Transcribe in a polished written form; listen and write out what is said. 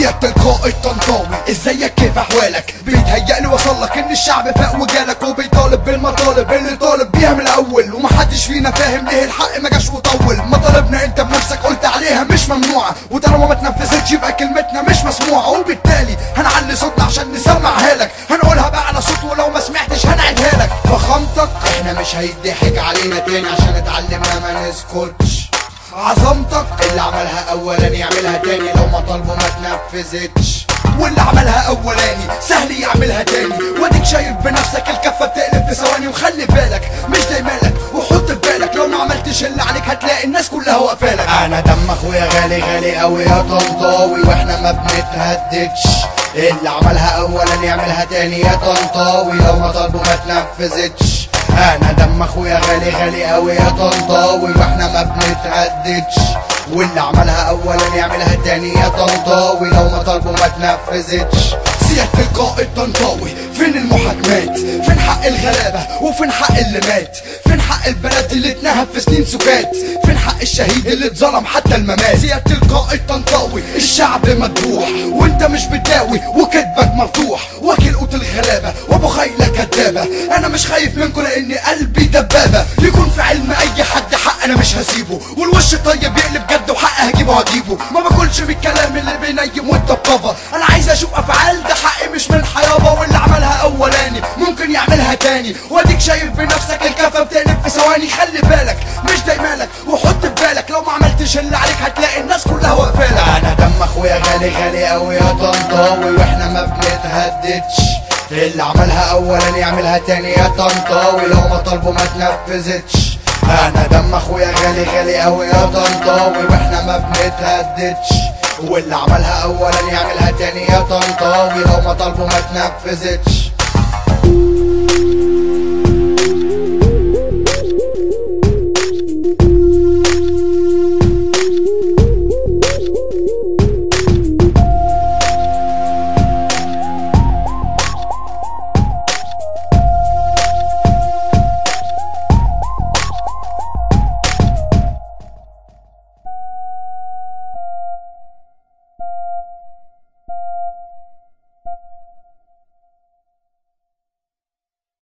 يا تلقائي الطنطاوي، ازيك كيف احوالك؟ بيتهيألي وصلك ان الشعب فاق وجالك وبيطالب بالمطالب اللي طالب بيها من الاول، ومحدش فينا فاهم ليه الحق ما جاش وطول. مطالبنا انت بنفسك قلت عليها مش ممنوعه، وطالما ما اتنفذتش يبقى كلمتنا مش مسموعه، وبالتالي هنعلي صوتنا عشان نسمعها لك، هنقولها بقى على صوت ولو ما سمعتش هنعيدها لك. فخامتك احنا مش هيضحك علينا تاني عشان اتعلمنا ما نسكتش. عظمتك اللي عملها اولاني يعملها تاني لو ما طالبه ما اتنفذتش، واللي عملها اولاني سهل يعملها تاني، واديك شايف بنفسك الكفه بتقلب في ثواني. وخلي بالك مش دايما لك، وحط في بالك لو ما عملتش اللي عليك هتلاقي الناس كلها واقفالك. انا دم اخويا غالي غالي اوي يا طنطاوي، واحنا ما بنتهددش. اللي عملها اولاني يعملها تاني يا طنطاوي لو ما طالبه ما اتنفذتش. انا دم اخويا غالي غالي اوي يا طنطاوي، واحنا ما بنتهددش. واللي عملها اولا يعملها تاني يا طنطاوي لو ما طالبه ما اتنفذتش. سيادة القائد طنطاوي فين المحاكمات؟ فين حق الغلابة وفين حق اللي مات؟ فين حق البلد اللي اتنهب في سنين سكات؟ فين حق الشهيد اللي اتظلم حتى الممات؟ سيادة القائد طنطاوي الشعب مذبوح وانت مش بتداوي وكتبك مفتوح، واكل قوت الغلابة وابو خيلك كدابة. انا مش خايف منكم لان قلبي دبابة، يكون في علم اي حد حق انا مش هسيبه، والوش الطيب يقلب جد وحق هجيبه هجيبه. ما باكلش بالكلام اللي بينيم والطبطبة، انا عايز اشوف افعال، ده حقي مش من حيابة. واللي عملها اولاني ممكن يعملها تاني، واديك شايف بنفسك الكفة بتقلب في ثواني. خلي بالك مش دايما لك، وحط في بالك لو ما عملتش اللي عليك هتلاقي الناس كلها واقفالك. انا دم اخويا غالي غالي اوي يا طنطاوي، واحنا ما بنتهددش. اللي عملها اولاني يعملها تاني يا طنطاوي لو ما طالبه ما اتنفذتش. انا دم اخويا غالي غالي اوي يا طنطاوي، واحنا ما بنتهددش. واللي عملها اولا يعملها تاني يا طنطاوي لو ما طالبه ما اتنفذتش.